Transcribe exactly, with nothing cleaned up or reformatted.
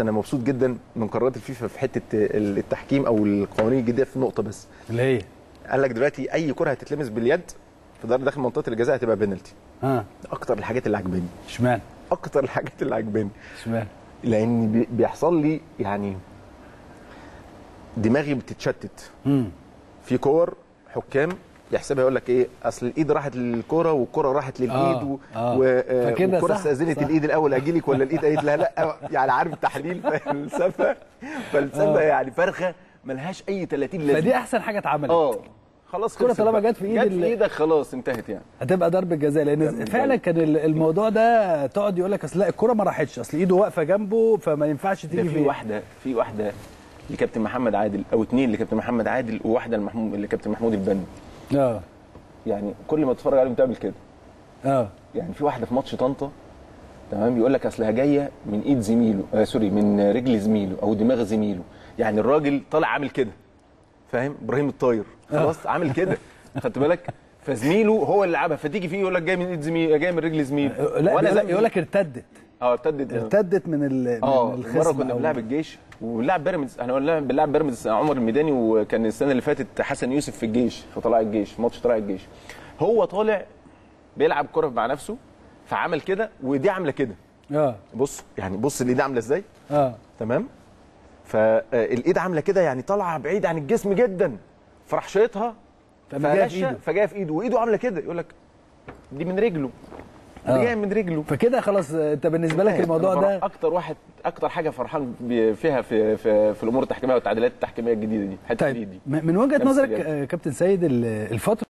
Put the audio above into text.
أنا مبسوط جدا من قرارات الفيفا في حتة التحكيم أو القوانين الجديدة في نقطة بس. اللي هي؟ قال لك دلوقتي أي كرة هتتلمس باليد في داخل منطقة الجزاء هتبقى بنالتي. آه. أكتر الحاجات اللي عجباني. إشمعنى؟ أكتر الحاجات اللي عجباني. إشمعنى؟ لأن بيحصل لي يعني دماغي بتتشتت. امم في كور حكام يحسبها يقول لك ايه اصل الايد راحت للكره والكره راحت للايد و... والكره استاذنت الايد الاول اجيلك ولا الايد قالت لها لا، يعني عارف التحليل فلسفه فلسفه يعني فرخه ملهاش اي ثلاثين لازمه. فدي احسن حاجه اتعملت. اه خلاص كده، طالما جت في ايد جت في ايدك خلاص انتهت، يعني هتبقى ضربه جزاء. لان فعلا كان الموضوع ده تقعد يقول لك اصل لا الكره ما راحتش، اصل ايده واقفه جنبه فما ينفعش تيجي. في واحده في واحده لكابتن محمد عادل او اثنين لكابتن محمد عادل وواحده لكابتن محمود البني. اه يعني كل ما تتفرج عليهم تعمل كده. اه يعني في واحده في ماتش طنطا، تمام، بيقول لك اصلها جايه من ايد زميله، آه سوري من رجل زميله او دماغ زميله، يعني الراجل طالع عامل كده، فاهم؟ ابراهيم الطاير خلاص عامل كده، خدت بالك؟ فزميله هو اللي لعبها، فتيجي فيه يقول لك جاي من ايد زميله، جاي من رجل زميله. لا يقول لك ارتدت. اه ارتدت ارتدت من ال اه مره كنا بنلعب الجيش وبنلعب بيراميدز، احنا كنا بنلعب بيراميدز عمر الميداني، وكان السنه اللي فاتت حسن يوسف في الجيش، فطلع الجيش ماتش طلع الجيش، هو طالع بيلعب كره مع نفسه فعمل كده ودي عامله كده. اه بص يعني بص الايد عامله ازاي. اه تمام، فالايد عامله كده يعني طالعه بعيد عن الجسم جدا، فراح شايطها فجايه في ايده وايده عامله كده، يقول لك دي من رجله، آه. جاي من رجله، فكده خلاص انت بالنسبه لك الموضوع ده اكتر واحد اكتر حاجه فرحان فيها في في, في الامور التحكيميه والتعديلات التحكيميه الجديده دي. حتى طيب دي من وجهه نظرك كابتن سيد الفتره